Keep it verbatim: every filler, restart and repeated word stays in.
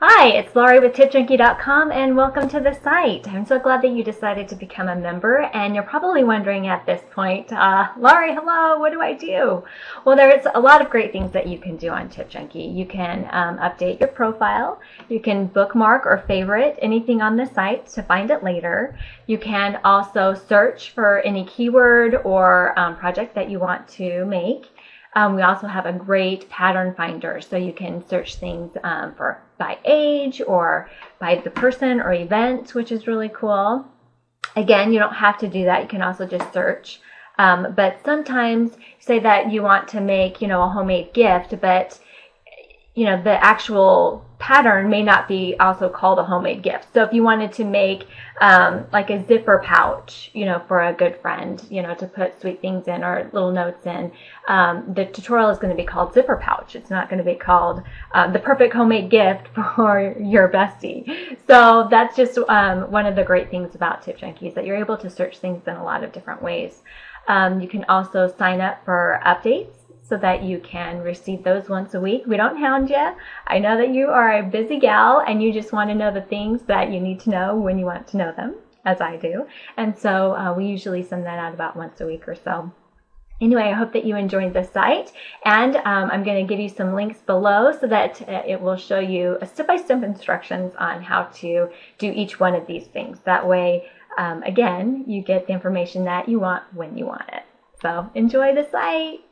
Hi, it's Laurie with tip junkie dot com and welcome to the site. I'm so glad that you decided to become a member, and you're probably wondering at this point, uh, Laurie, hello, what do I do? Well, there's a lot of great things that you can do on TipJunkie. You can um, update your profile, you can bookmark or favorite anything on the site to find it later. You can also search for any keyword or um, project that you want to make. Um, we also have a great pattern finder, so you can search things um, for by age or by the person or event, which is really cool. Again, you don't have to do that. You can also just search. Um, but sometimes say that you want to make, you know, a homemade gift, but you know, the actual pattern may not be also called a homemade gift. So if you wanted to make um, like a zipper pouch, you know, for a good friend, you know, to put sweet things in or little notes in, um, the tutorial is going to be called zipper pouch. It's not going to be called uh, the perfect homemade gift for your bestie. So that's just um, one of the great things about TipJunkie, that you're able to search things in a lot of different ways. Um, you can also sign up for updates, so that you can receive those once a week. We don't hound you. I know that you are a busy gal and you just want to know the things that you need to know when you want to know them, as I do. And so uh, we usually send that out about once a week or so. Anyway, I hope that you enjoyed the site, and um, I'm going to give you some links below so that uh, it will show you step-by-step instructions on how to do each one of these things. That way, um, again, you get the information that you want when you want it. So enjoy the site.